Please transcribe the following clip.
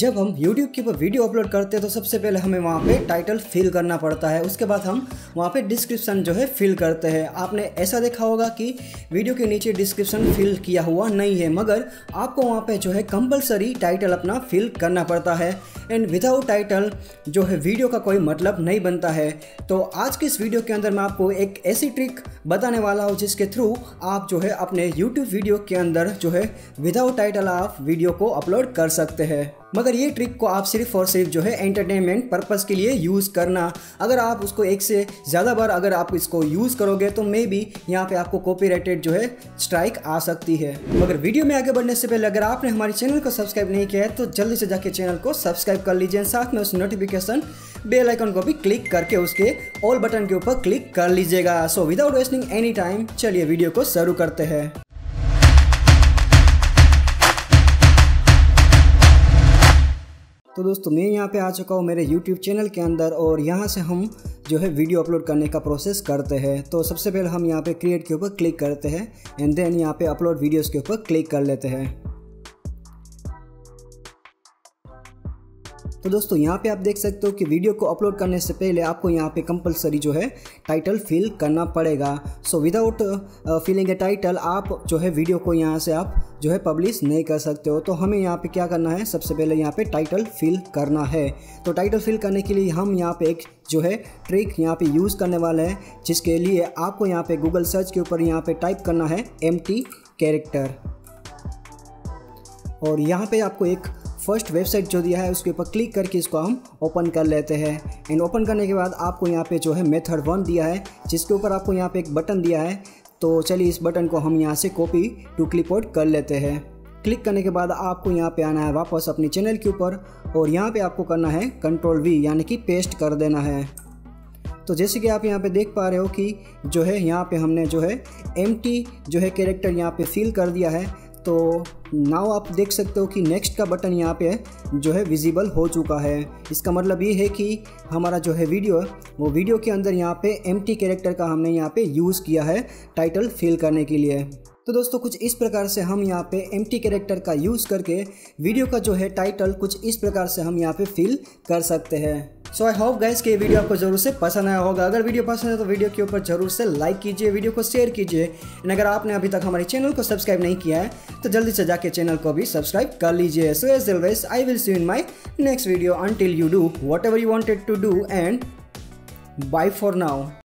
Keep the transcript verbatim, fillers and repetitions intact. जब हम YouTube के ऊपर वीडियो अपलोड करते हैं तो सबसे पहले हमें वहाँ पे टाइटल फिल करना पड़ता है, उसके बाद हम वहाँ पे डिस्क्रिप्शन जो है फिल करते हैं। आपने ऐसा देखा होगा कि वीडियो के नीचे डिस्क्रिप्शन फिल किया हुआ नहीं है, मगर आपको वहाँ पे जो है कंपलसरी टाइटल अपना फिल करना पड़ता है। एंड विदाउट टाइटल जो है वीडियो का कोई मतलब नहीं बनता है। तो आज के इस वीडियो के अंदर मैं आपको एक ऐसी ट्रिक बताने वाला हूँ जिसके थ्रू आप जो है अपने यूट्यूब वीडियो के अंदर जो है विदाउट टाइटल आप वीडियो को अपलोड कर सकते हैं। मगर ये ट्रिक को आप सिर्फ और सिर्फ जो है एंटरटेनमेंट पर्पस के लिए यूज़ करना। अगर आप उसको एक से ज़्यादा बार अगर आप इसको यूज़ करोगे तो मे बी यहाँ पे आपको कॉपीराइटेड जो है स्ट्राइक आ सकती है। मगर वीडियो में आगे बढ़ने से पहले अगर आपने हमारे चैनल को सब्सक्राइब नहीं किया है तो जल्दी से जाके चैनल को सब्सक्राइब कर लीजिए, साथ में उस नोटिफिकेशन बेल आइकन को भी क्लिक करके उसके ऑल बटन के ऊपर क्लिक कर लीजिएगा। So without wasting any time चलिए वीडियो को शुरू करते हैं। तो दोस्तों मैं यहाँ पे आ चुका हूँ मेरे YouTube चैनल के अंदर और यहाँ से हम जो है वीडियो अपलोड करने का प्रोसेस करते हैं। तो सबसे पहले हम यहाँ पे क्रिएट के ऊपर क्लिक करते हैं एंड देन यहाँ पे अपलोड वीडियोस के ऊपर क्लिक कर लेते हैं। तो दोस्तों यहाँ पे आप देख सकते हो कि वीडियो को अपलोड करने से पहले आपको यहाँ पे कंपलसरी जो है टाइटल फिल करना पड़ेगा। So without filling a title आप जो है वीडियो को यहाँ से आप जो है पब्लिश नहीं कर सकते हो। तो हमें यहाँ पे क्या करना है, सबसे पहले यहाँ पे टाइटल फिल करना है। तो टाइटल फिल करने के लिए हम यहाँ पे एक जो है ट्रिक यहाँ पे यूज़ करने वाले हैं, जिसके लिए आपको यहाँ पे गूगल सर्च के ऊपर यहाँ पे टाइप करना है एम्प्टी कैरेक्टर और यहाँ पे आपको एक फर्स्ट वेबसाइट जो दिया है उसके ऊपर क्लिक करके इसको हम ओपन कर लेते हैं। एंड ओपन करने के बाद आपको यहाँ पे जो है मेथड वन दिया है, जिसके ऊपर आपको यहाँ पे एक बटन दिया है। तो चलिए इस बटन को हम यहाँ से कॉपी टू क्लिपबोर्ड कर लेते हैं। क्लिक करने के बाद आपको यहाँ पे आना है वापस अपने चैनल के ऊपर और यहाँ पे आपको करना है कंट्रोल वी यानी कि पेस्ट कर देना है। तो जैसे कि आप यहाँ पे देख पा रहे हो कि जो है यहाँ पे हमने जो है एम्प्टी जो है कैरेक्टर यहाँ पे फिल कर दिया है। तो नाउ आप देख सकते हो कि नेक्स्ट का बटन यहाँ पे जो है विजिबल हो चुका है। इसका मतलब ये है कि हमारा जो है वीडियो वो वीडियो के अंदर यहाँ पे एम्प्टी कैरेक्टर का हमने यहाँ पे यूज़ किया है टाइटल फिल करने के लिए। तो दोस्तों कुछ इस प्रकार से हम यहाँ पे एम्प्टी कैरेक्टर का यूज़ करके वीडियो का जो है टाइटल कुछ इस प्रकार से हम यहाँ पे फिल कर सकते हैं। सो आई होप गाइस कि ये वीडियो आपको जरूर से पसंद आया होगा। अगर वीडियो पसंद है तो वीडियो के ऊपर जरूर से लाइक कीजिए, वीडियो को शेयर कीजिए एंड अगर आपने अभी तक हमारे चैनल को सब्सक्राइब नहीं किया है तो जल्दी से जाके चैनल को भी सब्सक्राइब कर लीजिए। So as always I will see you in my next video, until you do whatever you wanted to do and bye for now.